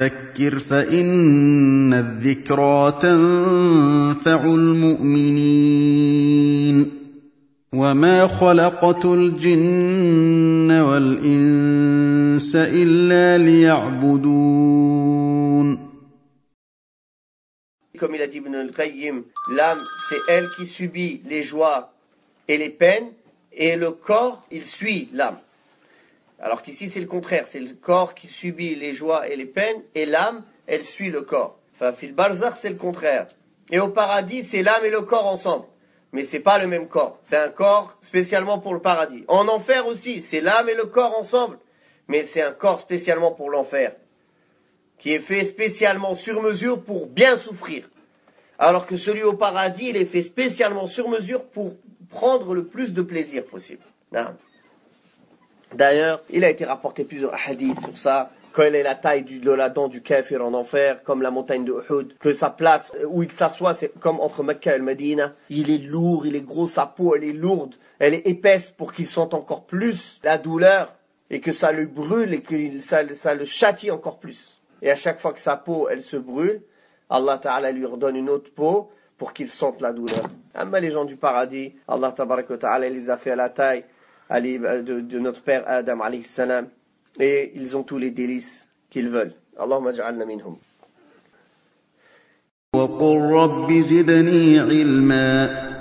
فذكر فإن الذكرى تنفع المؤمنين وما خلقت الجن والإنس إلا ليعبدون. Comme il a dit Ibn al-Qayyim, l'âme, c'est elle qui subit les joies et les peines, et le corps, il suit l'âme. Alors qu'ici, c'est le contraire, c'est le corps qui subit les joies et les peines, et l'âme, elle suit le corps. Enfin, fil Barzakh, c'est le contraire. Et au paradis, c'est l'âme et le corps ensemble. Mais c'est pas le même corps, c'est un corps spécialement pour le paradis. En enfer aussi, c'est l'âme et le corps ensemble, mais c'est un corps spécialement pour l'enfer, qui est fait spécialement sur mesure pour bien souffrir. Alors que celui au paradis, il est fait spécialement sur mesure pour prendre le plus de plaisir possible. D'ailleurs, il a été rapporté plusieurs hadiths sur ça. Quelle est la taille de la dent du kafir en enfer, comme la montagne de Uhud, que sa place où il s'assoit, c'est comme entre Mecca et Medina. Il est lourd, il est gros, sa peau, elle est lourde, elle est épaisse pour qu'il sente encore plus la douleur et que ça le brûle et que ça le châtie encore plus. Et à chaque fois que sa peau, elle se brûle, Allah Ta'ala lui redonne une autre peau pour qu'il sente la douleur. Amma les gens du paradis, Allah Ta'ala les a fait à la taille de notre père Adam alayhi salam. Et ils ont tous les délices qu'ils veulent. Allahumma ja'alna minhum. Wa qul rabbi zidni ilma.